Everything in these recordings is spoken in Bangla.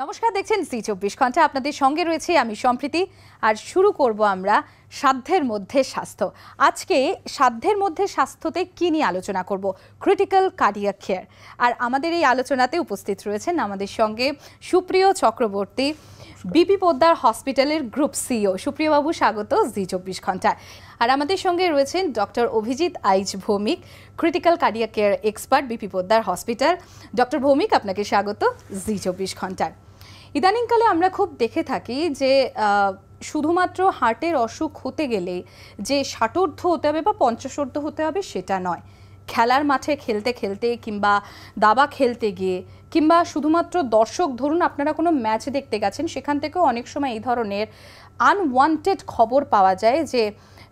नमस्कार देखें सी 24 घंटा अपन संगे रही है सम्प्रीति और शुरू करब आमरा साध्येर मध्य स्वास्थ्य। आज के साध्येर मध्य स्वास्थ्यते कि निये आलोचना करब क्रिटिकल कार्डियक केयर और आमादेर एई आलोचनाते उपस्थित रयेछेन आमादेर संगे सुप्रिय चक्रवर्ती बीपी पोद्दार हस्पिटालेर ग्रुप सीईओ। सुप्रिय बाबू स्वागत जी 24 घंटा। और आमादेर संगे रयेछेन doctor Abhijit Aich Bhowmick critical cardiac care expert BP Poddar hospital. Doctor Bhowmik आपनाके स्वागत जी 24 घंटा। इदानींकाले आमरा खूब देखे थाकी जे शुधुमात्र हार्टेर असुख होते गेले जे 60 होते हबे बा 50 होते हबे सेटा नय। खेलार माठे खेलते खेलते किंबा दाबा खेलते गिये किंबा शुधुमात्र दर्शक धरुन आपनारा कोनो मैच देखते गेछेन सेखान थेकेओ अनेक समय एई धरनेर आनवांटेड खबर पावा जाय जे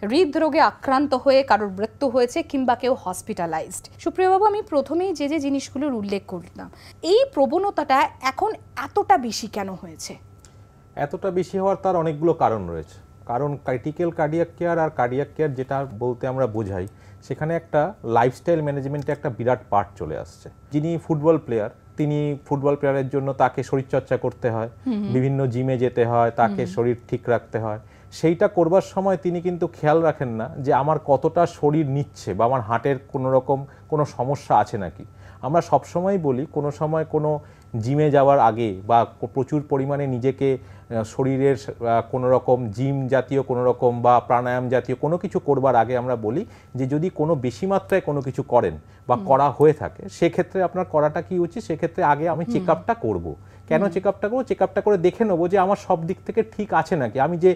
हृदरोगे आक्रांत हये कारोर मृत्यु हयेछे किंबा केउ हस्पिटालाइजड। सुप्रिय बाबू आमि प्रथमेई जे जे जिनिसगुलोर उल्लेख करलाम एई प्रवणताटा एखन एतटा बेशि केन हयेछे? एतटा बेशि हওয়ার তার অনেকগুলো কারণ রয়েছে। কারণ ক্রিটিক্যাল কার্ডিয়াক কেয়ার আর কার্ডিয়াক কেয়ার যেটা বলতে আমরা বোঝাই সেখানে একটা লাইফস্টাইল ম্যানেজমেন্টে একটা বিরাট পার্ট চলে আসছে। যিনি ফুটবল প্লেয়ার তিনি ফুটবল প্লেয়ারের জন্য তাকে শরীরচর্চা করতে হয়, বিভিন্ন জিমে যেতে হয়, তাকে শরীর ঠিক রাখতে হয়। সেইটা করবার সময় তিনি কিন্তু খেয়াল রাখেন না যে আমার কতটা শরীর নিচ্ছে বা আমার হার্টের কোনো রকম কোনো সমস্যা আছে নাকি। আমরা সব সময় বলি কোনো সময় কোনো জিমে যাওয়ার আগে বা প্রচুর পরিমাণে নিজেকে শরীরের কোনো রকম জিম জাতীয় কোনো রকম বা প্রাণায়াম জাতীয় কোনো কিছু করবার আগে আমরা বলি যে যদি কোনো বেশি মাত্রায় কোনো কিছু করেন বা করা হয়ে থাকে সেক্ষেত্রে আপনার করাটা কি উচিত? সেক্ষেত্রে আগে আমি চেক আপটা করবো। কেন চেক আপটা করবো? চেক আপটা করে দেখে নেবো যে আমার সব দিক থেকে ঠিক আছে নাকি। আমি যে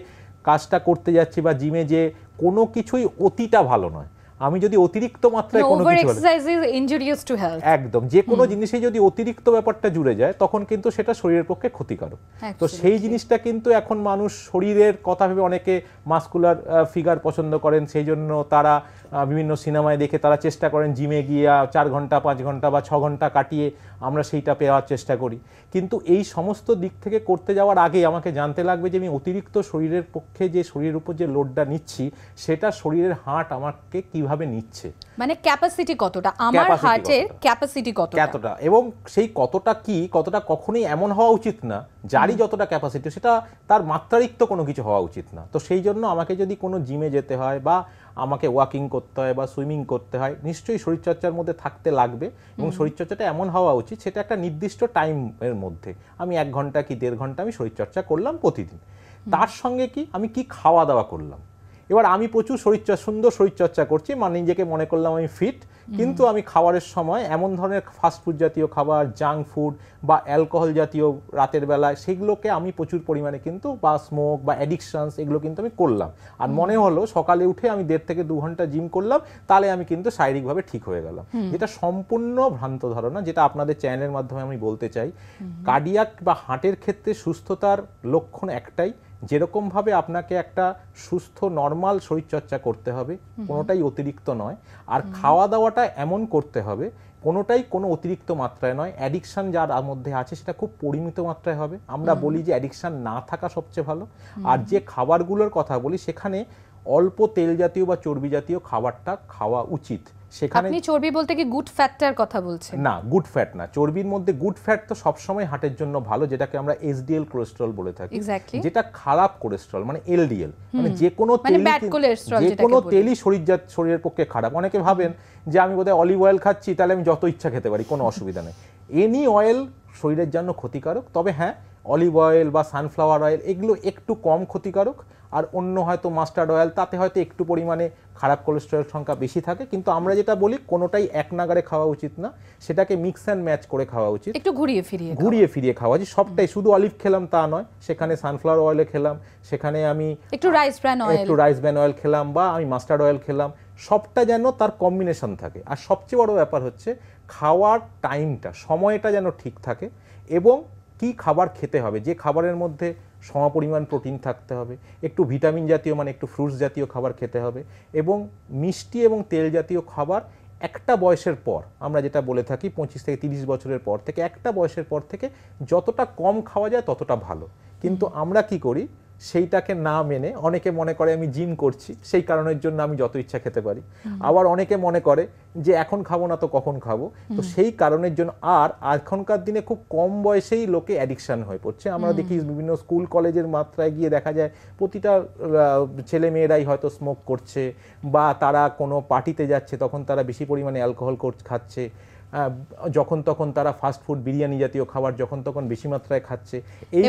কাজটা করতে যাচ্ছি বা জিমে যে কোনো কিছুই অতিটা ভালো নয়। আমি যদি অতিরিক্ত মাত্রায় কোনো কিছু exercise is injurious to health, একদম যে কোনো জিনিসে যদি অতিরিক্ত ব্যাপারটা জুড়ে যায় তখন কিন্তু সেটা শরীরের পক্ষে ক্ষতিকারক। তো সেই জিনিসটা কিন্তু এখন মানুষ শরীরের কথা ভেবে অনেকে মাসকুলার ফিগার পছন্দ করেন, সেই জন্য তারা বিভিন্ন সিনেমায় দেখে তারা চেষ্টা করেন জিমে গিয়ে 4 ঘন্টা 5 ঘন্টা বা 6 ঘন্টা কাটিয়ে আমরা সেইটা পেরার চেষ্টা করি। কিন্তু এই সমস্ত দিক থেকে করতে যাওয়ার আগে আমাকে জানতে লাগবে যে আমি অতিরিক্ত শরীরের পক্ষে যে শরীরের উপর যে লোডটা নিচ্ছি সেটা শরীরের হার্ট আমাকে কীভাবে মানে ক্যাপাসিটি কতটা, আমার হার্টের ক্যাপাসিটি কতটা এবং সেই কতটা কি কতটা কখনোই এমন হওয়া উচিত না যারই যতটা ক্যাপাসিটি সেটা তার মাত্রাতিরিক্ত কোনো কিছু হওয়া উচিত না। তো সেই জন্য আমাকে যদি কোনো জিমে যেতে হয় বা আমাকে ওয়াকিং করতে হয় বা সুইমিং করতে হয় নিশ্চয়ই শরীরচর্চার মধ্যে থাকতে লাগবে এবং শরীরচর্চাটা এমন হওয়া উচিত সেটা একটা নির্দিষ্ট টাইমের মধ্যে আমি 1 ঘন্টা কি 1.5 ঘন্টা আমি শরীরচর্চা করলাম প্রতিদিন। তার সঙ্গে কি আমি কি খাওয়া দাওয়া করলাম? এবার আমি প্রচুর সুন্দর শরীরচর্চা করছি মানে নিজেকে মনে করলাম আমি ফিট, কিন্তু আমি খাবারের সময় এমন ধরনের ফাস্টফুড জাতীয় খাবার, জাঙ্ক ফুড বা অ্যালকোহল জাতীয় রাতের বেলায় সেগুলোকে আমি প্রচুর পরিমাণে কিন্তু বা স্মোক বা অ্যাডিকশনস এগুলো কিন্তু আমি করলাম। আর মনে হলো সকালে উঠে আমি 1.5 থেকে 2 ঘন্টা জিম করলাম তাহলে আমি কিন্তু শারীরিকভাবে ঠিক হয়ে গেলাম, যেটা সম্পূর্ণ ভ্রান্ত ধারণা। যেটা আপনাদের চ্যানেলের মাধ্যমে আমি বলতে চাই কার্ডিয়াক বা হার্টের ক্ষেত্রে সুস্থতার লক্ষণ একটাই, যেরকমভাবে আপনাকে একটা সুস্থ নর্মাল শরীরচর্চা করতে হবে, কোনোটাই অতিরিক্ত নয়। আর খাওয়া দাওয়াটা এমন করতে হবে কোনোটাই কোনো অতিরিক্ত মাত্রায় নয়। অ্যাডিকশান যার মধ্যে আছে সেটা খুব পরিমিত মাত্রায় হবে। আমরা বলি যে অ্যাডিকশান না থাকা সবচেয়ে ভালো। আর যে খাবারগুলোর কথা বলি সেখানে অল্প তেল জাতীয় বা চর্বি জাতীয় খাবারটা খাওয়া উচিত। সেখানে আপনি চর্বি বলতে কি গুড ফ্যাটটার কথা বলছেন? না, গুড ফ্যাট না, চর্বির মধ্যে গুড ফ্যাট তো সব সময় হার্টের জন্য ভালো, যেটাকে আমরা এসডিএল কোলেস্টেরল বলে থাকি, যেটা খারাপ কোলেস্টেরল মানে এলডিএল মানে যে কোনো তেলই শরীরের পক্ষে খারাপ। অনেকে ভাবেন যে আমি বোধহয় অলিভ অয়েল খাচ্ছি তাহলে আমি যত ইচ্ছা খেতে পারি কোনো অসুবিধা নেই। এনি অয়েল শরীরের জন্য ক্ষতিকারক, তবে হ্যাঁ অলিভ অয়েল বা সানফ্লাওয়ার অয়েল এগুলো একটু কম ক্ষতিকারক। আর অন্য হয়তো মাস্টার্ড অয়েল তাতে হয়তো একটু পরিমাণে খারাপ কোলেস্টেরল সংখ্যা বেশি থাকে, কিন্তু আমরা যেটা বলি কোনোটাই এক নাগারে খাওয়া উচিত না, সেটাকে মিক্স অ্যান্ড ম্যাচ করে খাওয়া উচিত, একটু ঘুরিয়ে ফিরিয়ে খাওয়া উচিত। সবটাই শুধু অলিভ খেলাম তা নয়, সেখানে সানফ্লাওয়ার অয়েলে খেলাম, সেখানে আমি একটু রাইস ব্র্যান অয়েল খেলাম বা আমি মাস্টার্ড অয়েল খেলাম, সবটা যেন তার কম্বিনেশন থাকে। আর সবচেয়ে বড় ব্যাপার হচ্ছে খাওয়ার টাইমটা সময়টা যেন ঠিক থাকে এবং কি খাবার খেতে হবে, যে খাবারের মধ্যে সমপরিমাণ প্রোটিন থাকতে হবে, একটু ভিটামিন জাতীয় মানে একটু ফ্রুটস জাতীয় খাবার খেতে হবে এবং মিষ্টি এবং তেল জাতীয় খাবার একটা বয়সের পর আমরা যেটা বলে থাকি 25 থেকে 30 বছরের পর থেকে একটা বয়সের পর থেকে যতটা কম খাওয়া যায় ততটা ভালো। কিন্তু আমরা কি করি সেইটাকে না মেনে অনেকে মনে করে আমি জিম করছি সেই কারণের জন্য আমি যত ইচ্ছা খেতে পারি, আবার অনেকে মনে করে যে এখন খাবো না তো কখন খাবো, তো সেই কারণের জন্য আর এখনকার দিনে খুব কম বয়সেই লোকে অ্যাডিকশন হয়ে পড়ছে। আমরা দেখি বিভিন্ন স্কুল কলেজের মাত্রায় গিয়ে দেখা যায় প্রতিটা ছেলে মেয়েরাই হয়তো স্মোক করছে বা তারা কোনো পার্টিতে যাচ্ছে তখন তারা বেশি পরিমাণে অ্যালকোহল খাচ্ছে, যখন তখন তারা ফাস্ট ফুড বিরিয়ানি জাতীয় খাবার যখন তখন বেশি মাত্রায় খাচ্ছে।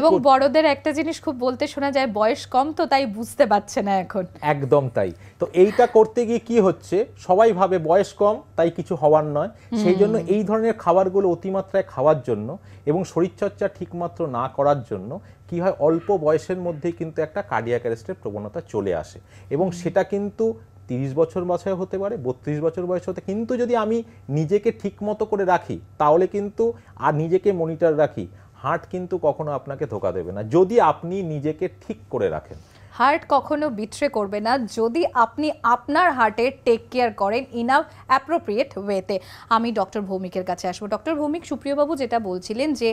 এবং বড়দের একটা জিনিস খুব বলতে শোনা যায়, বয়স কম তো তাই বুঝতে পারছে না এখন। একদম তাই, তো এইটা করতে গিয়ে কি হচ্ছে, সবাই ভাবে বয়স কম তাই কিছু হওয়ার নয়, সেই জন্য এই ধরনের খাবারগুলো অতিমাত্রায় খাওয়ার জন্য এবং শরীরচর্চা ঠিকমাত্র না করার জন্য কি হয়, অল্প বয়সের মধ্যেই কিন্তু একটা কার্ডিয়াক অ্যারেস্টের প্রবণতা চলে আসে। এবং সেটা কিন্তু ৩০ বছর বয়সে হতে পারে, ৩২ বছর বয়সে হতে, কিন্তু যদি আমি নিজেকে ঠিক মতো করে রাখি তাহলে কিন্তু আর নিজেকে মনিটর রাখি, হার্ট কিন্তু কখনো আপনাকে ধোকা দেবে না যদি আপনি নিজেকে ঠিক করে রাখেন। হার্ট কখনো বিট্রে করবে না যদি আপনি আপনার হার্টে টেক কেয়ার করেন ইনাফ অ্যাপ্রোপ্রিয়েট ওয়েতে। আমি ডক্টর ভৌমিকের কাছে আসবো। ডক্টর ভৌমিক, সুপ্রিয়বাবু যেটা বলছিলেন যে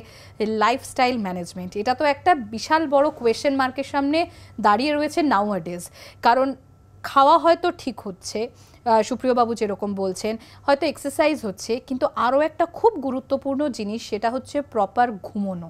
লাইফস্টাইল ম্যানেজমেন্ট, এটা তো একটা বিশাল বড় কোয়েশ্চেন মার্কের সামনে দাঁড়িয়ে রয়েছে নাওয়াডেজ। কারণ খাওয়া হয়তো ঠিক হচ্ছে, সুপ্রিয়বাবু যেরকম বলছেন, হয়তো এক্সারসাইজ হচ্ছে, কিন্তু আরও একটা খুব গুরুত্বপূর্ণ জিনিস সেটা হচ্ছে প্রপার ঘুমোনো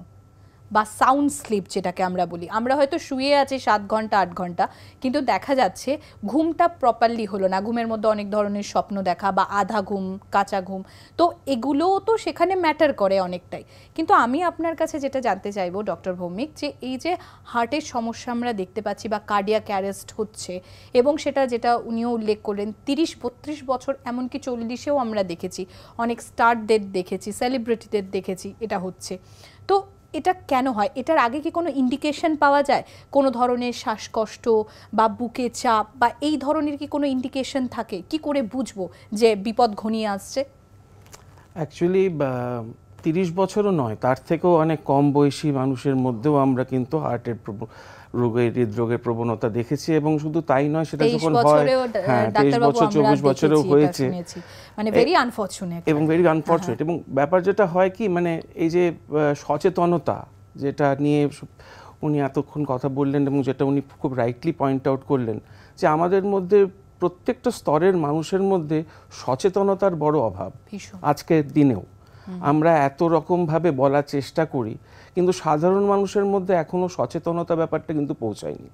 বা সাউন্ড স্লিপ যেটাকে আমরা বলি। আমরা হয়তো শুয়ে আছি 7 ঘন্টা 8 ঘন্টা, কিন্তু দেখা যাচ্ছে ঘুমটা প্রপারলি হলো না, ঘুমের মধ্যে অনেক ধরনের স্বপ্ন দেখা বা আধা ঘুম, কাঁচা ঘুম, তো এগুলোও তো সেখানে ম্যাটার করে অনেকটাই। কিন্তু আমি আপনার কাছে যেটা জানতে চাইবো ডক্টর ভৌমিক, যে এই যে হার্টের সমস্যা আমরা দেখতে পাচ্ছি বা কার্ডিয়াক অ্যারেস্ট হচ্ছে, এবং সেটা যেটা উনিও উল্লেখ করলেন 30-32 বছর এমনকি 40-এও আমরা দেখেছি, অনেক স্টারদের দেখেছি, সেলিব্রিটিদের দেখেছি এটা হচ্ছে, তো এটা কেন হয়? এটার আগে কি কোনো ইন্ডিকেশন পাওয়া যায়? কোনো ধরনের শ্বাসকষ্ট বা বুকে চাপ বা এই ধরনের কি কোনো ইন্ডিকেশন থাকে? কি করে বুঝবো যে বিপদ ঘনিয়ে আসছে? অ্যাকচুয়ালি 30 বছরও নয়, তার থেকেও অনেক কম বয়সী মানুষের মধ্যেও আমরা কিন্তু হার্টের হৃদরোগের প্রবণতা দেখেছি। এবং শুধু তাই নয়, সেটা যখন হয় 23 বছর 24 বছরেও হয়েছে, মানে ভেরি আনফর্চুনেট। এবং ব্যাপার যেটা হয় কি, মানে এই যে সচেতনতা যেটা নিয়ে উনি এতক্ষণ কথা বললেন এবং যেটা উনি খুব রাইটলি পয়েন্ট আউট করলেন, যে আমাদের মধ্যে প্রত্যেকটা স্তরের মানুষের মধ্যে সচেতনতার বড় অভাব। আজকের দিনেও আমরা এত রকমভাবে বলার চেষ্টা করি, কিন্তু সাধারণ মানুষের মধ্যে এখনও সচেতনতা ব্যাপারটা কিন্তু পৌঁছায়নি।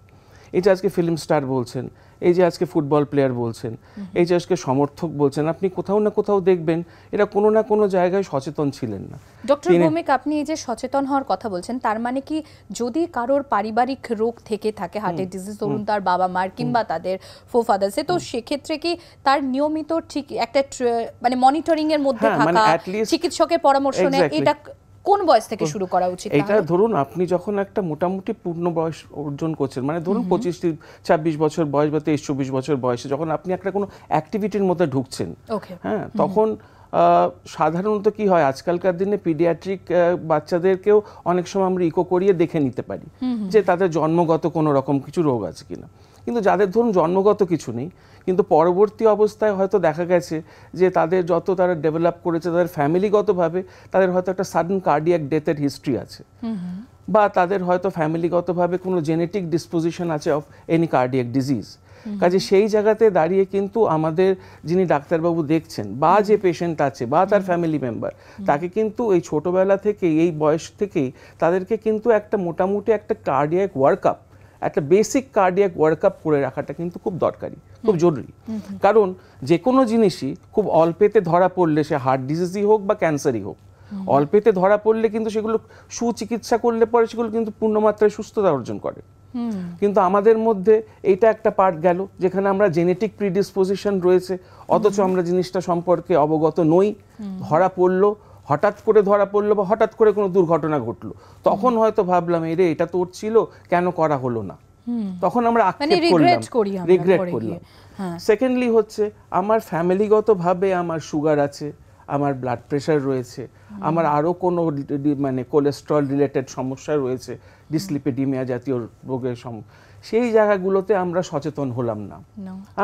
এই যে আজকে ফিল্ম স্টার বলছেন, এই যে আজকে ফুটবল প্লেয়ার বলছেন, এই যে আজকে সমর্থক বলছেন, আপনি কোথাও না কোথাও দেখবেন এরা কোনো না কোনো জায়গায় সচেতন ছিলেন না। ডক্টর ভৌমিক, আপনি এই যে সচেতন হওয়ার কথা বলছেন, তার মানে কি যদি কারোর পারিবারিক রোগ থেকে থাকে, হার্টের ডিজিজ ধরুন তার বাবা মার কিংবা তাদের ফোরফাদার্সে, তো সেক্ষেত্রে কি তার নিয়মিত ঠিক একটা মানে মনিটরিং এর মধ্যে থাকা, চিকিৎসকের পরামর্শ নেওয়া, এটা কোন বয়স থেকে শুরু করা উচিত? এটা ধরুন আপনি যখন একটা মোটামুটি পূর্ণ বয়স অর্জন করছেন, মানে ধরুন 25-26 বছর বয়স বা 23-24 বছর বয়সে যখন আপনি একটা কোনো অ্যাক্টিভিটির মধ্যে ঢুকছেন, হ্যাঁ, তখন সাধারণত কি হয়, আজকালকার দিনে পিডিয়াট্রিক বাচ্চাদেরকেও অনেক সময় আমরা ইকো করিয়ে দেখে নিতে পারি যে তাদের জন্মগত কোনো রকম কিছু রোগ আছে কিনা। কিন্তু যাদের ধরুন জন্মগত কিছু নেই, কিন্তু পরবর্তী অবস্থায় হয়তো দেখা গেছে যে তাদের যত তারা ডেভেলপ করেছে, তাদের ফ্যামিলিগতভাবে তাদের হয়তো একটা সাডেন কার্ডিয়াক ডেথের হিস্ট্রি আছে, বা তাদের হয়তো ফ্যামিলিগতভাবে কোনো জেনেটিক ডিসপোজিশন আছে অফ এনি কার্ডিয়াক ডিজিজ। কাজে সেই জায়গাতে দাঁড়িয়ে কিন্তু আমাদের যিনি ডাক্তারবাবু দেখছেন বা যে পেশেন্ট আছে বা তার ফ্যামিলি মেম্বার, তাকে কিন্তু এই ছোটোবেলা থেকে, এই বয়স থেকেই তাদেরকে কিন্তু একটা মোটামুটি একটা কার্ডিয়াক ওয়ার্কআপ, একটা বেসিক কার্ডিয়াক ওয়ার্কআপ করে রাখাটা কিন্তু খুব দরকারি, খুব জরুরি। কারণ যে কোনো জিনিসই খুব অল্পেতে ধরা পড়লে, সে হার্ট ডিজিজই হোক বা ক্যান্সারই হোক, অল্পেতে ধরা পড়লে কিন্তু সেগুলো সুচিকিৎসা করলে পরে সেগুলো কিন্তু পূর্ণমাত্রায় সুস্থতা অর্জন করে। কিন্তু আমাদের মধ্যে এটা একটা পার্ট গেল যেখানে আমরা জেনেটিক প্রিডিসপোজিশন রয়েছে, অথচ আমরা জিনিসটা সম্পর্কে অবগত নই, ধরা পড়লো, হঠাৎ করে ধরা পড়লো বা হঠাৎ করে কোনো দুর্ঘটনা ঘটলো, তখন হয়তো ভাবলাম এই রে এটা তো ওর ছিল, কেন করা হলো না, তখন আমরা আক্ষেপ করলাম, রিগ্রেট করলাম। সেকেন্ডলি হচ্ছে আমার ফ্যামিলিগতভাবে আমার সুগার আছে, আমার ব্লাড প্রেশার রয়েছে, আমার আরো কোনো মানে কোলেস্ট্রল রিলেটেড সমস্যা রয়েছে, ডিসলিপিডিমিয়া জাতীয় রোগের সেই জায়গাগুলোতে আমরা সচেতন হলাম না।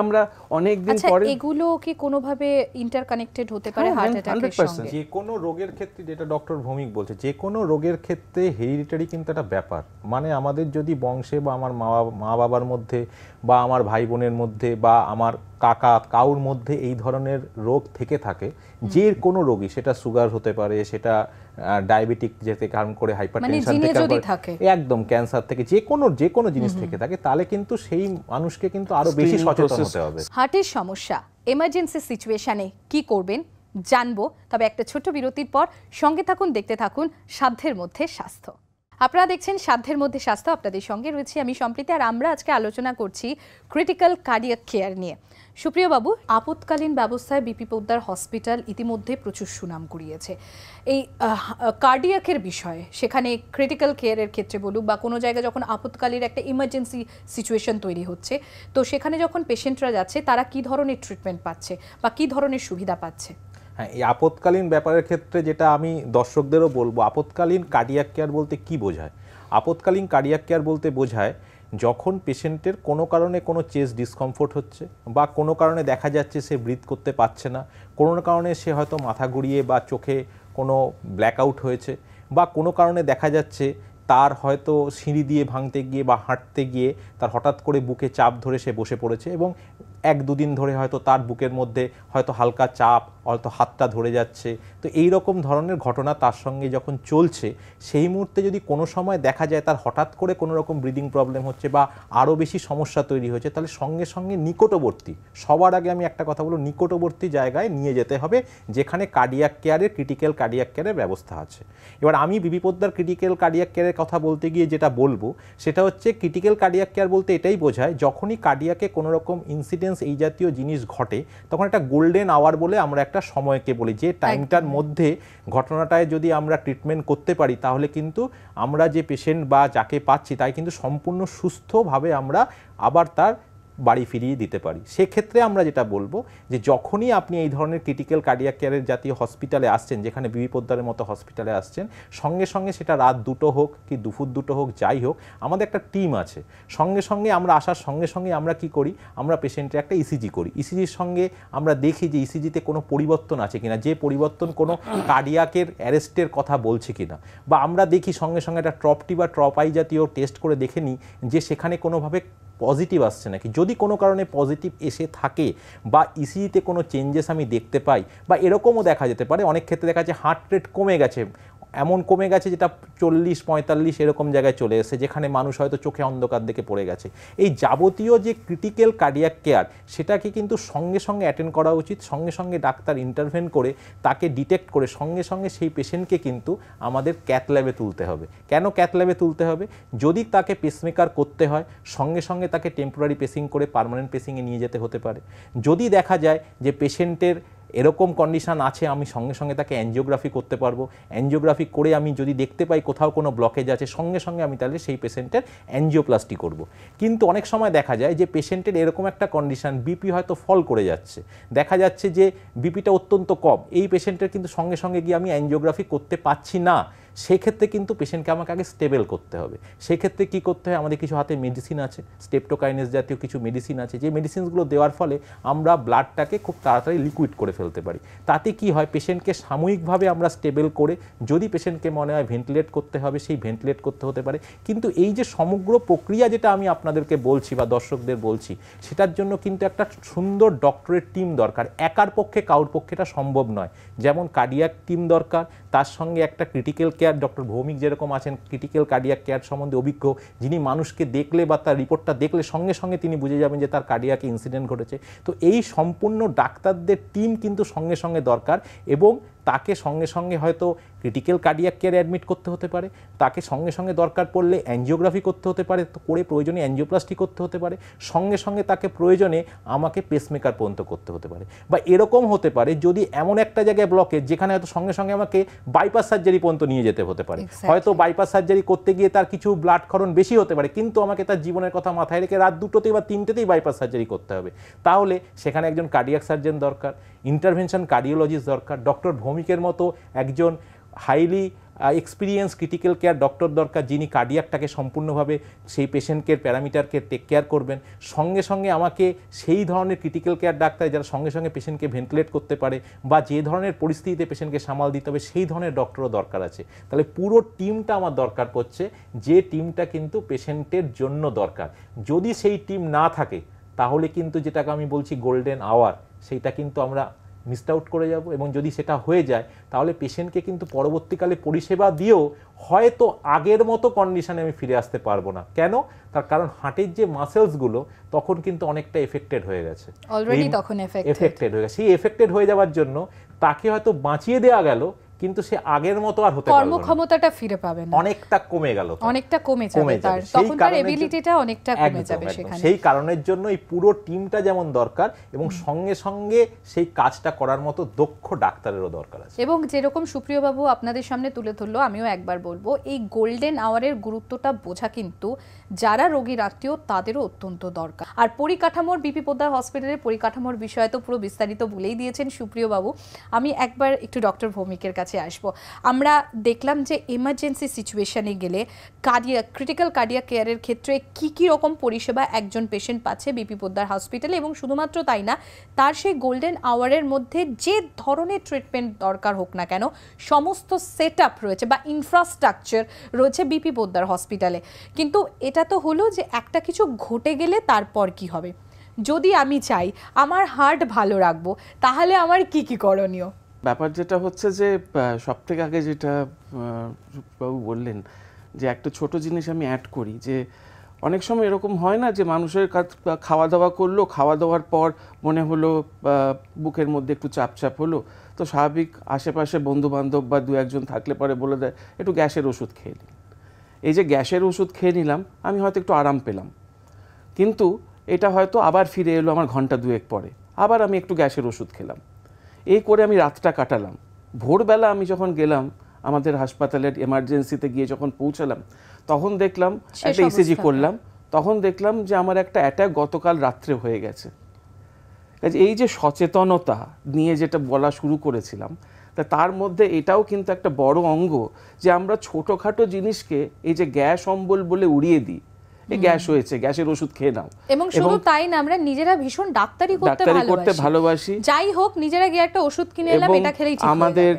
আমরা অনেক দিন পরে এগুলো কি কোনো ভাবে ইন্টারকানেক্টেড হতে পারে হার্ট অ্যাটাকের সঙ্গে? যে কোনো রোগের ক্ষেত্রে, যেটা ডক্টর ভৌমিক বলছে, যে কোনো রোগের ক্ষেত্রে হেরিডিটারি কিন্তু একটা ব্যাপার। মানে আমাদের যদি বংশে বা আমার মা বাবার মধ্যে বা আমার ভাই বোনের মধ্যে বা আমার কাকা কাউর মধ্যে এই ধরনের রোগ থেকে থাকে, যে কোনো রোগী, সেটা সুগার হতে পারে, সেটা ডায়াবেটিক যেতে কারণ করে, হাইপারটেনশন থেকে, একদম ক্যান্সার থেকে, যে কোনো জিনিস থেকে থাকে, তাহলে কিন্তু সেই মানুষকে কিন্তু আরো বেশি সচেতন হতে হবে। হার্টের সমস্যা এমার্জেন্সি সিচুয়েশনে কি করবেন জানবো, তবে একটা ছোট বিরতির পর সঙ্গে থাকুন, দেখতে থাকুন সাধ্যের মধ্যে স্বাস্থ্য। আপনারা দেখছেন সাধ্যের মধ্যে স্বাস্থ্য, আপনাদের সঙ্গে রয়েছে আমি সম্প্রীতি, আর আমরা আজকে আলোচনা করছি ক্রিটিক্যাল কার্ডিয়াক কেয়ার নিয়ে। সুপ্রিয় বাবু, আপৎকালীন ব্যবস্থায় বিপি পোদ্দার হসপিটাল ইতিমধ্যে প্রচুর সুনাম কুড়িয়েছে এই কার্ডিয়াকের বিষয়ে। সেখানে ক্রিটিক্যাল কেয়ারের ক্ষেত্রে বলুক বা কোনো জায়গায় যখন আপৎকালীন একটা ইমার্জেন্সি সিচুয়েশন তৈরি হচ্ছে, তো সেখানে যখন পেশেন্টরা যাচ্ছে তারা কি ধরনের ট্রিটমেন্ট পাচ্ছে বা কি ধরনের সুবিধা পাচ্ছে? হ্যাঁ, এই আপৎকালীন ব্যাপারের ক্ষেত্রে যেটা আমি দর্শকদেরও বলবো, আপৎকালীন কার্ডিয়াক কেয়ার বলতে কি বোঝায়? আপৎকালীন কার্ডিয়াক কেয়ার বলতে বোঝায় যখন পেশেন্টের কোনো কারণে কোনো চেস্ট ডিসকমফোর্ট হচ্ছে বা কোনো কারণে দেখা যাচ্ছে সে ব্রিথ করতে পারছে না, কোনো কারণে সে হয়তো মাথা ঘুরিয়ে বা চোখে কোনো ব্ল্যাকআউট হয়েছে, বা কোনো কারণে দেখা যাচ্ছে তার হয়তো সিঁড়ি দিয়ে ভাঙতে গিয়ে বা হাঁটতে গিয়ে তার হঠাৎ করে বুকে চাপ ধরে সে বসে পড়েছে, এবং এক দুদিন ধরে হয়তো তার বুকের মধ্যে হয়তো হালকা চাপ, হয়তো হাতটা ধরে যাচ্ছে। তো এই রকম ধরনের ঘটনা তার সঙ্গে যখন চলছে, সেই মুহূর্তে যদি কোনো সময় দেখা যায় তার হঠাৎ করে কোনো রকম ব্রিদিং প্রবলেম হচ্ছে বা আরও বেশি সমস্যা তৈরি হয়েছে, তাহলে সঙ্গে সঙ্গে নিকটবর্তী, সবার আগে আমি একটা কথা বলব, নিকটবর্তী জায়গায় নিয়ে যেতে হবে যেখানে কার্ডিয়াক কেয়ারের, ক্রিটিক্যাল কার্ডিয়াক কেয়ারের ব্যবস্থা আছে। এবার আমি বিপি পোদ্দার ক্রিটিক্যাল কার্ডিয়াক কেয়ারের কথা বলতে গিয়ে যেটা বলবো সেটা হচ্ছে, ক্রিটিক্যাল কার্ডিয়াক কেয়ার বলতে এটাই বোঝায় যখনই কার্ডিয়াকে কোনো রকম ইনসিডেন্স এই জাতীয় জিনিস ঘটে, তখন একটা গোল্ডেন আওয়ার বলে আমরা একটা সময়কে বলি, যে টাইমটার মধ্যে ঘটনাটায় যদি আমরা ট্রিটমেন্ট করতে পারি, তাহলে কিন্তু আমরা যে পেশেন্ট বা যাকে পাচ্ছি তাই কিন্তু সম্পূর্ণ সুস্থভাবে আমরা আবার তার বাড়ি ফিরিয়ে দিতে পারি। সেক্ষেত্রে আমরা যেটা বলবো যে যখনই আপনি এই ধরনের ক্রিটিক্যাল কার্ডিয়াক কেয়ারের জাতীয় হসপিটালে আসছেন, যেখানে বিপি পোদ্দারের মতো হসপিটালে আসছেন, সঙ্গে সঙ্গে সেটা রাত 2টো হোক কি দুপুর 2টো হোক, যাই হোক, আমাদের একটা টিম আছে। সঙ্গে সঙ্গে আমরা আসার সঙ্গে সঙ্গে আমরা কি করি, আমরা পেশেন্টের একটা ইসিজি করি। ইসিজির সঙ্গে আমরা দেখি যে ইসিজিতে কোনো পরিবর্তন আছে কিনা, যে পরিবর্তন কোনো কার্ডিয়াকের অ্যারেস্টের কথা বলছে কিনা, বা আমরা দেখি সঙ্গে সঙ্গে একটা ট্রপটি বা ট্রপাই জাতীয় টেস্ট করে দেখে নিই যে সেখানে কোনোভাবে পজিটিভ আসছে নাকি। যদি কোনো কারণে পজিটিভ এসে থাকে বা ইসিজিতে কোনো চেঞ্জেস আমি দেখতে পাই, বা এরকমও দেখা যেতে পারে অনেক ক্ষেত্রে দেখা যাচ্ছে হার্ট রেট কমে গেছে, এমন কমে গেছে যেটা 40-45 এরকম জায়গায় চলে এসেছে, যেখানে মানুষ হয়তো চোখে অন্ধকার দেখে পড়ে গেছে। এই যাবতীয় যে ক্রিটিক্যাল কার্ডিয়াক কেয়ার, সেটাকে কিন্তু সঙ্গে সঙ্গে অ্যাটেন্ড করা উচিত, সঙ্গে সঙ্গে ডাক্তার ইন্টারভেন করে তাকে ডিটেক্ট করে সঙ্গে সঙ্গে সেই পেশেন্টকে কিন্তু আমাদের ক্যাথ ল্যাবে তুলতে হবে। কেন ক্যাথ ল্যাবে তুলতে হবে? যদি তাকে পেসমেকার করতে হয়, সঙ্গে সঙ্গে তাকে টেম্পোরারি পেসিং করে পার্মানেন্ট পেসিংয়ে নিয়ে যেতে হতে পারে। যদি দেখা যায় যে পেশেন্টের এরকম কন্ডিশান আছে, আমি সঙ্গে সঙ্গে তাকে অ্যাঞ্জিওগ্রাফি করতে পারবো। অ্যাঞ্জিওগ্রাফি করে আমি যদি দেখতে পাই কোথাও কোনো ব্লকেজ আছে, সঙ্গে সঙ্গে আমি তাহলে সেই পেশেন্টের অ্যাঞ্জিওপ্লাস্টি করব। কিন্তু অনেক সময় দেখা যায় যে পেশেন্টের এরকম একটা কন্ডিশান, বিপি হয়তো ফল করে যাচ্ছে, দেখা যাচ্ছে যে বিপিটা অত্যন্ত কম, এই পেশেন্টের কিন্তু সঙ্গে সঙ্গে গিয়ে আমি অ্যাঞ্জিওগ্রাফি করতে পারছি না। সেক্ষেত্রে কিন্তু পেশেন্টকে আমাকে আগে স্টেবেল করতে হবে। সেক্ষেত্রে কী করতে হয়, আমাদের কিছু হাতে মেডিসিন আছে, স্টেপটোকাইনেস জাতীয় কিছু মেডিসিন আছে, যে মেডিসিনগুলো দেওয়ার ফলে আমরা ব্লাডটাকে খুব তাড়াতাড়ি লিকুইড করে ফেলতে পারি। তাতে কি হয়, পেশেন্টকে সাময়িকভাবে আমরা স্টেবেল করে, যদি পেশেন্টকে মনে হয় ভেন্টিলেট করতে হবে, সেই ভেন্টিলেট করতে হতে পারে। কিন্তু এই যে সমগ্র প্রক্রিয়া যেটা আমি আপনাদেরকে বলছি বা দর্শকদের বলছি, সেটার জন্য কিন্তু একটা সুন্দর ডক্টরের টিম দরকার। একার পক্ষে, কারোর পক্ষে এটা সম্ভব নয়। যেমন কার্ডিয়াক টিম দরকার, তার সঙ্গে একটা ক্রিটিক্যাল কেয়ার, ডক্টর ভৌমিক যেরকম আছেন ক্রিটিক্যাল কার্ডিয়াক কেয়ার সম্বন্ধে অভিজ্ঞ, যিনি মানুষকে দেখলে বা তার রিপোর্টটা দেখলে সঙ্গে সঙ্গে তিনি বুঝে যাবেন যে তার কার্ডিয়াক ইনসিডেন্ট ঘটেছে। তো এই সম্পূর্ণ ডাক্তারদের টিম কিন্তু সঙ্গে সঙ্গে দরকার, এবং তাকে সঙ্গে সঙ্গে হয়তো ক্রিটিক্যাল কার্ডিয়াক কেয়ারে অ্যাডমিট করতে হতে পারে, তাকে সঙ্গে সঙ্গে দরকার পড়লে অ্যাঞ্জিওগ্রাফি করতে হতে পারে, করে প্রয়োজনে অ্যাঞ্জিওপ্লাস্টি করতে হতে পারে, সঙ্গে সঙ্গে তাকে প্রয়োজনে আমাকে পেসমেকার পর্যন্ত করতে হতে পারে। বা এরকম হতে পারে যদি এমন একটা জায়গায় ব্লকেজ, যেখানে হয়তো সঙ্গে সঙ্গে আমাকে বাইপাস সার্জারি পর্যন্ত নিয়ে যেতে হতে পারে। হয়তো বাইপাস সার্জারি করতে গিয়ে তার কিছু ব্লাড ক্ষরণ বেশি হতে পারে, কিন্তু আমাকে তার জীবনের কথা মাথায় রেখে রাত 2টোতেই বা 3টেতেই বাইপাস সার্জারি করতে হবে। তাহলে সেখানে একজন কার্ডিয়াক সার্জন দরকার, ইন্টারভেনশন কার্ডিওলজিস্ট দরকার, ডক্টর ভৌমিকের মতো একজন highly experience critical care doctor दरकार जिनि कार्डियक सम्पूर्णभावे सेई पेशेंट के पैरामिटार के टेक केयर करबें संगे संगे आमाके सेई धरनेर क्रिटिकल केयर डाक्तार जारा संगे संगे पेशेंट के भेंटिलेट करते पारे बा जे धरनेर परिस्थितिते पेशेंट के सामाल दिते होबे सेई धरनेर डक्टरও दरकार आछे। ताहले पुरो टीमटा आमार दरकार पड़छे जे टीमटा किन्तु पेशेंटेर जोन्नो दरकार। जोदि सेई टीम ना थाके ताहले किन्तु जेटाके आमि बोलछि गोल्डेन आवर सेटा किन्तु आमरा मिस आउट करे जाबो एबं जोदि सेटा होये जाय ताहले पेशेंट के किन्तु परवर्तीकाले परिसेवा दियो होयतो आगेर मतो कन्डिशने आमि फिरे आसते पारबो ना। केन? तार कारण हाटेर जे मासल्स गुलो तखन किन्तु अनेकटा एफेक्टेड होये गेछे अलरेडी, तखन एफेक्टेड होये गेछे। सेई एफेक्टेड होये जावार जन्य ताके होयतो बाँचिये देया गेलो किन्तु से आगेर मतो आर होते पारबो ना, कर्मक्षमताटा फिरे पाबे ना, अनेकटा कमे गेलो, अनेकटा कमे जाबे, तार तखन तार एबिलिटीटा अनेकटा कमे जाबे। सेखाने सेई कारणের জন্য এই পুরো টিমটা যেমন দরকার এবং সঙ্গে সঙ্গে সেই কাজটা করার মতো দক্ষ ডাক্তারেরও দরকার আছে। এবং যেরকম সুপ্রিয় বাবু আপনাদের সামনে তুলে ধরলো আমিও একবার বলবো এই গোল্ডেন আওয়ারের গুরুত্বটা বোঝা কিন্তু যারা রোগীর আত্মীয় তাদেরও অত্যন্ত দরকার। আর পরিকাঠামোর বিপি পোদ্দার হসপিটালের পরিকাঠামোর বিষয় তো পুরো বিস্তারিত বলেই দিয়েছেন সুপ্রিয় বাবু। আমি একবার একটু ডক্টর ভৌমিকের কাছে আসবো। আমরা দেখলাম যে ইমার্জেন্সি সিচুয়েশনে গেলে কার্ডিয়াক ক্রিটিক্যাল কার্ডিয়াক কেয়ারের ক্ষেত্রে কি কি রকম পরিষেবা একজন পেশেন্ট পাচ্ছে বিপি পোদ্দার হসপিটালে, এবং শুধুমাত্র তাই না তার সেই গোল্ডেন আওয়ারের মধ্যে যে ধরনের ট্রিটমেন্ট দরকার হোক না কেন সমস্ত সেটআপ রয়েছে বা ইনফ্রাস্ট্রাকচার রয়েছে বিপি পোদ্দার হসপিটালে। কিন্তু এটা তো হলো যে একটা কিছু ঘটে গেলে তারপর কি হবে, যদি আমি চাই আমার হার্ট ভালো রাখবো তাহলে আমার কি কি করণীয়? ব্যাপার যেটা হচ্ছে যে সবথেকে আগে যেটা বাবু বললেন যে একটা ছোট জিনিস আমি অ্যাড করি যে অনেক সময় এরকম হয় না যে মানুষের খাওয়া দাওয়া করলো, খাওয়া দাওয়ার পর মনে হলো বুকের মধ্যে একটু চাপ চাপ হলো, তো স্বাভাবিক আশেপাশে বন্ধুবান্ধব বা দু একজন থাকলে পরে বলে দেয় একটু গ্যাসের ওষুধ খেয়ে নিন। এই যে গ্যাসের ওষুধ খেয়ে নিলাম আমি হয়তো একটু আরাম পেলাম, কিন্তু এটা হয়তো আবার ফিরে এলো আমার ঘন্টা দুয়েক পরে, আবার আমি একটু গ্যাসের ওষুধ খেলাম, এই করে আমি রাতটা কাটালাম। ভোরবেলা আমি যখন গেলাম আমাদের হাসপাতালের এমার্জেন্সিতে গিয়ে যখন পৌঁছালাম তখন দেখলাম একটা ইসিজি করলাম, তখন দেখলাম যে আমার একটা অ্যাটাক গতকাল রাত্রে হয়ে গেছে। এই যে সচেতনতা নিয়ে যেটা বলা শুরু করেছিলাম তার মধ্যে এটাও কিন্তু একটা বড় অঙ্গ যে আমরা ছোটোখাটো জিনিসকে এই যে গ্যাস অম্বল বলে উড়িয়ে দিই, এই গ্যাস হয়েছে গ্যাসের ওষুধ খেয়ে নাও। এবং শুধু তাই না আমরা নিজেরা ভীষণ ডাক্তারি করতে ভালোবাসি, যাই হোক নিজেরা গিয়ে একটা ওষুধ কিনে এলাম এটা খেলেই ঠিক। আমাদের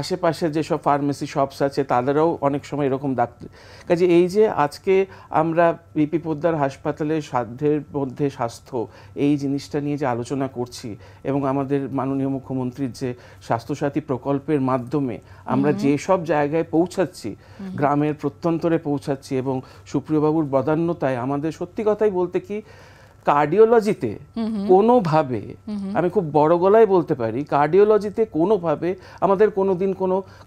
আশেপাশে যেসব ফার্মেসি শপস আছে তাদেরও অনেক সময় এরকম ডাক্তার কাজে এই যে আজকে আমরা বিপি পোদ্দার হাসপাতালে সাধ্যের মধ্যে স্বাস্থ্য এই জিনিসটা নিয়ে যে আলোচনা করছি এবং আমাদের মাননীয় মুখ্যমন্ত্রীর যে স্বাস্থ্যসাথী প্রকল্পের মাধ্যমে আমরা যেসব জায়গায় পৌঁছাচ্ছি, গ্রামের প্রত্যন্তরে পৌঁছাচ্ছি, এবং সুপ্রিয়বাবুর বদান তাই আমাদের সত্যি কথাই বলতে কি কার্ডিওলজিতে কোনোভাবে আমি খুব বড় গলায় বলতে পারি কার্ডিওলজিতে কোনোভাবে আমাদের কোনোদিন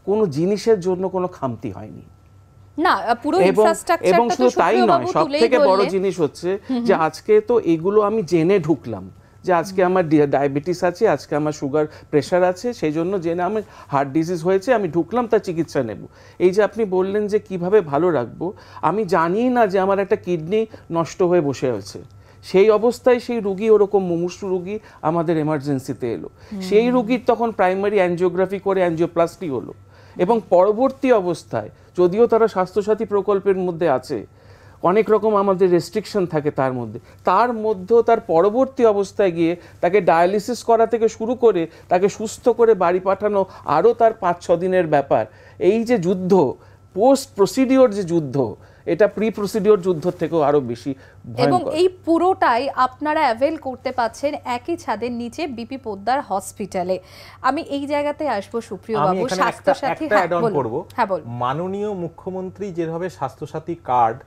কোনো জিনিসের জন্য কোনো খামতি হয়নি না, পুরো ইনফ্রাস্ট্রাকচারটা। এবং শুধু তাই নয় সবথেকে বড় জিনিস হচ্ছে যে আজকে তো এগুলো আমি জেনে ঢুকলাম যে আজকে আমার ডায়াবেটিস আছে, আজকে আমার সুগার প্রেশার আছে, সেই জন্য জেনে আমি হার্ট ডিজিজ হয়েছে আমি ঢুকলাম তার চিকিৎসা নেব। এই যে আপনি বললেন যে কিভাবে ভালো রাখবো, আমি জানি না যে আমার একটা কিডনি নষ্ট হয়ে বসে আছে, সেই অবস্থায় সেই রুগী ওরকম মুমূর্ষু রুগী আমাদের এমার্জেন্সিতে এলো, সেই রুগীর তখন প্রাইমারি অ্যাঞ্জিওগ্রাফি করে অ্যাঞ্জিওপ্লাস্টি হলো এবং পরবর্তী অবস্থায় যদিও তারা স্বাস্থ্যসাথী প্রকল্পের মধ্যে আছে অনেক রকম আমাদের রেস্ট্রিকশন থাকে তার মধ্যেও তার পরবর্তী অবস্থায় গিয়ে তাকে ডায়ালিসিস করা থেকে শুরু করে তাকে সুস্থ করে বাড়ি পাঠানো আরও তার 5-6 দিনের ব্যাপার। এই যে যুদ্ধ পোস্ট প্রসিডিওর যে যুদ্ধ এটা প্রি প্রসিডিওর যুদ্ধ থেকেও আরও বেশি ভয়ঙ্কর। এবং এই পুরোটাই আপনারা অ্যাভেল করতে পাচ্ছেন একই ছাদের নিচে বিপি পোদ্দার হসপিটালে। আমি এই জায়গাতে আসবো সুপ্রিয় বাবু, স্বাস্থ্যসাথী অ্যাড অন করব। মাননীয় মুখ্যমন্ত্রী যেভাবে স্বাস্থ্যসাথী কার্ড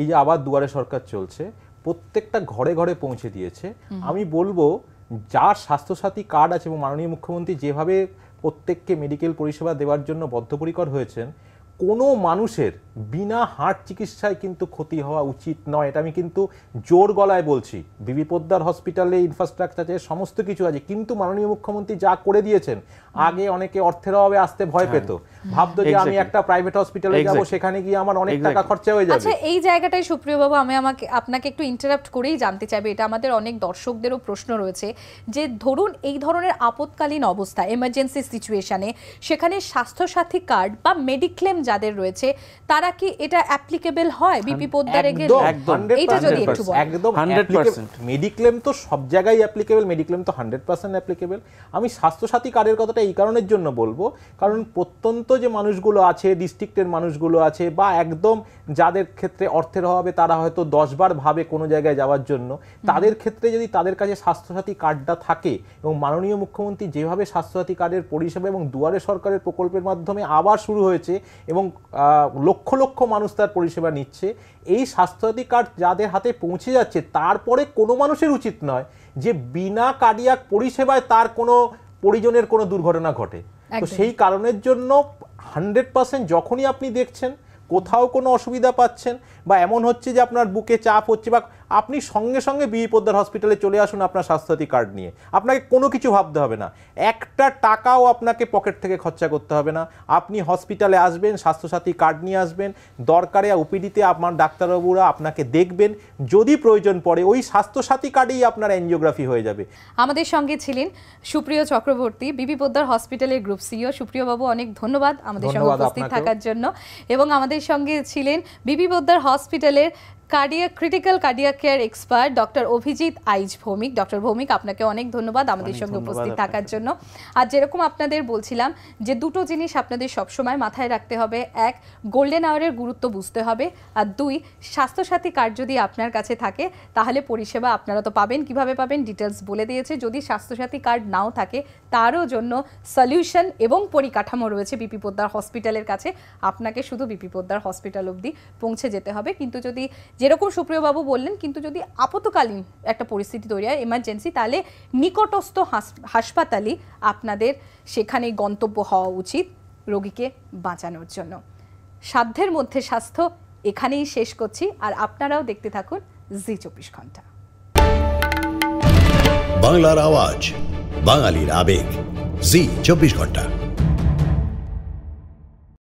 এই যে আবার দুয়ারে সরকার চলছে প্রত্যেকটা ঘরে ঘরে পৌঁছে দিয়েছে, আমি বলবো যার স্বাস্থ্যসাথী কার্ড আছে এবং মাননীয় মুখ্যমন্ত্রী যেভাবে প্রত্যেককে মেডিকেল পরিষেবা দেওয়ার জন্য বদ্ধপরিকর হয়েছেন कोनो मानुषेर बिना हार्ट चिकित्साय किन्तु क्षति हवा उचित नय। एटा आमि किन्तु जोर गलाय बोलछि। बीबी पोद्दार हस्पिटाले इनफ्रास्ट्राक्चारे समस्त किछु आछे किन्तु माननीय मुख्यमंत्री जा करे दियेछेन आगे अनेके अर्थेर अभावे आसते भय पेतो भाबतो जे आमि एकटा प्राइवेट हस्पिटाले जाबो सेखाने गिये आमार अनेक टाका खर्चा हये जाबे। अच्छा एई जायगाटाय सुप्रिय बाबू आमि आमाके आपनाके एकटु इंटाराप्ट करेई जानते चाइबो, एटा आमादेर अनेक दर्शकदेरो प्रश्न रयेछे जे धरुन एई धरनेर आपत्कालीन अवस्था इमार्जेंसि सिचुएशने सेखाने स्वास्थ्य साथी कार्ड बा मेडिक्लेम যাদের রয়েছে তারা কি এটা অ্যাপ্লিকেবল হয় বিপি পোদ্দারে গেলে? এটা যদি একটু একদম 100% মেডিক্লেম তো সব জায়গায় অ্যাপ্লিকেবল, মেডিক্লেম তো 100% অ্যাপ্লিকেবল। আমি স্বাস্থ্য সাথী কার্ডের কথাটা এই কারণের জন্য বলবো কারণ প্রত্যন্ত যে মানুষগুলো আছে, ডিস্ট্রিক্টের মানুষগুলো আছে বা একদম যাদের ক্ষেত্রে অর্থের অভাবে তারা হয়তো 10 বার ভাবে কোন জায়গায় যাওয়ার জন্য, তাদের ক্ষেত্রে যদি তাদের কাছে স্বাস্থ্য সাথী কার্ডটা থাকে এবং মাননীয় মুখ্যমন্ত্রী যেভাবে স্বাস্থ্য সাথী কার্ডের পরিষেবা এবং দুয়ারে সরকারের প্রকল্পের মাধ্যমে আবার শুরু হয়েছে লক্ষ লক্ষ মানুষ তার পরিষেবা নিচ্ছে, এই স্বাস্থ্যসাথী কার্ড যাদের হাতে পৌঁছে যাচ্ছে তারপরে কোনো মানুষের উচিত নয় যে বিনা কার্ডিয়াক পরিষেবায় তার কোনো পরিজনের কোনো দুর্ঘটনা ঘটে। তো সেই কারণের জন্য 100% যখনই আপনি দেখছেন কোথাও কোনো অসুবিধা পাচ্ছেন বা এমন হচ্ছে যে আপনার বুকে চাপ হচ্ছে বা আপনি সঙ্গে সঙ্গে বিপি পোদ্দার হসপিটালে চলে আসুন আপনার স্বাস্থ্যসাথী কার্ড নিয়ে। আপনাকে কোনো কিছু ভাবতে হবে না, একটা টাকাও আপনাকে পকেট থেকে খরচা করতে হবে না। আপনি হসপিটালে আসবেন, স্বাস্থ্যসাথী কার্ড নিয়ে আসবেন, দরকারে ওপিডিতে আপনার ডাক্তারবাবুরা আপনাকে দেখবেন, যদি প্রয়োজন পড়ে ওই স্বাস্থ্যসাথী কার্ডেই আপনার এনজিওগ্রাফি হয়ে যাবে। আমাদের সঙ্গে ছিলেন সুপ্রিয় চক্রবর্তী, বিপি পোদ্দার হসপিটালের গ্রুপ সিইও। সুপ্রিয়বাবু অনেক ধন্যবাদ আমাদের সঙ্গে উপস্থিত থাকার জন্য। এবং আমাদের সঙ্গে ছিলেন বিপি পোদ্দার হসপিটালের cardiac critical cardiac care expert doctor Abhijit eyes Bhowmik. Doctor Bhowmik आपनाके अनेक धन्यवाद आमादेर संगे उपस्थित थाकार जोन्नो। आज जेरकम आपनादेर बोलछिलाम जे दुटो जिनिस आपनादेर सब समय माथाय राखते हबे, एक गोल्डेन आवरेर गुरुत्व बुझते हबे आर दुई स्वास्थ्य साथी कार्ड जोदि आपनार काछे थाके ताहले परिषेबा आपनारा तो पाबेन, किभाबे पाबेन डिटेल्स बोले दियेछे। जोदि स्वास्थ्य साथी कार्ड नाओ थाके तारो जोन्नो सल्यूशन एबं परिकाठामो रयेछे बीपी पोद्दार हस्पिटालेर काछे, आपनाके शुधु बीपी पोद्दार हस्पिटाल अब्दि पौंछे जेते हबे। किन्तु जोदि যেরকম সুপ্রিয় বাবু বললেন কিন্তু যদি আপতকালীন একটা পরিস্থিতি তৈরি হয় ইমার্জেন্সি তাহলে নিকটস্থ হাসপাতালই আপনাদের সেখানে গন্তব্য হওয়া উচিত রোগীকে বাঁচানোর জন্য। সাধ্যের মধ্যে স্বাস্থ্য এখানেই শেষ করছি আর আপনারাও দেখতে থাকুন জি ২৪ ঘন্টা। বাংলার আওয়াজ, বাঙালির আবেগ, জি ২৪ ঘন্টা।